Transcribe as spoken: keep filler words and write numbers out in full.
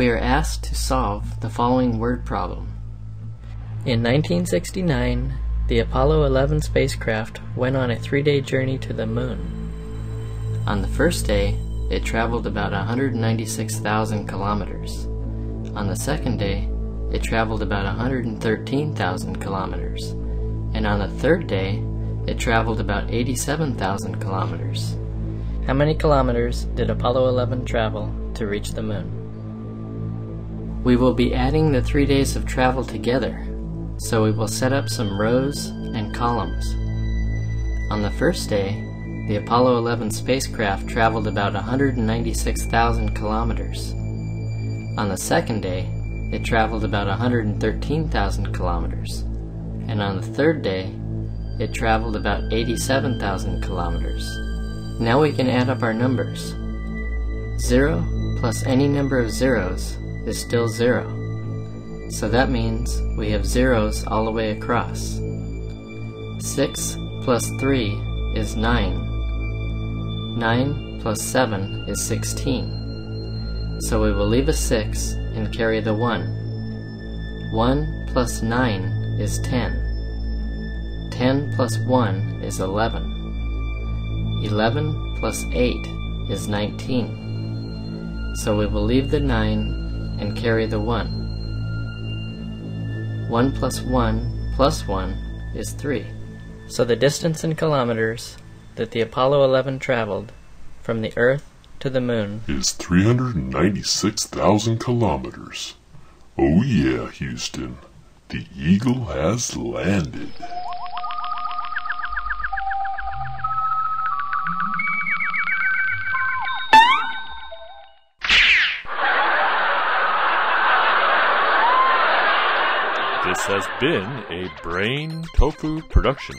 we are asked to solve the following word problem. In nineteen sixty-nine, the Apollo eleven spacecraft went on a three-day journey to the moon. On the first day, it traveled about one hundred ninety-six thousand kilometers. On the second day, it traveled about one hundred thirteen thousand kilometers. And on the third day, it traveled about eighty-seven thousand kilometers. How many kilometers did Apollo eleven travel to reach the moon? We will be adding the three days of travel together, so we will set up some rows and columns. On the first day, the Apollo eleven spacecraft traveled about one hundred ninety-six thousand kilometers. On the second day, it traveled about one hundred thirteen thousand kilometers. And on the third day, it traveled about eighty-seven thousand kilometers. Now we can add up our numbers. Zero plus any number of zeros is still zero. So that means we have zeros all the way across. Six plus three is nine. Nine plus seven is sixteen. So we will leave a six and carry the one. One plus nine is ten. Ten plus one is eleven. Eleven plus eight is nineteen. So we will leave the nine and carry the one. one plus one plus one is three. So the distance in kilometers that the Apollo eleven traveled from the Earth to the Moon is three hundred ninety-six thousand kilometers. Oh yeah, Houston. The Eagle has landed. This has been a Brain Tofu production.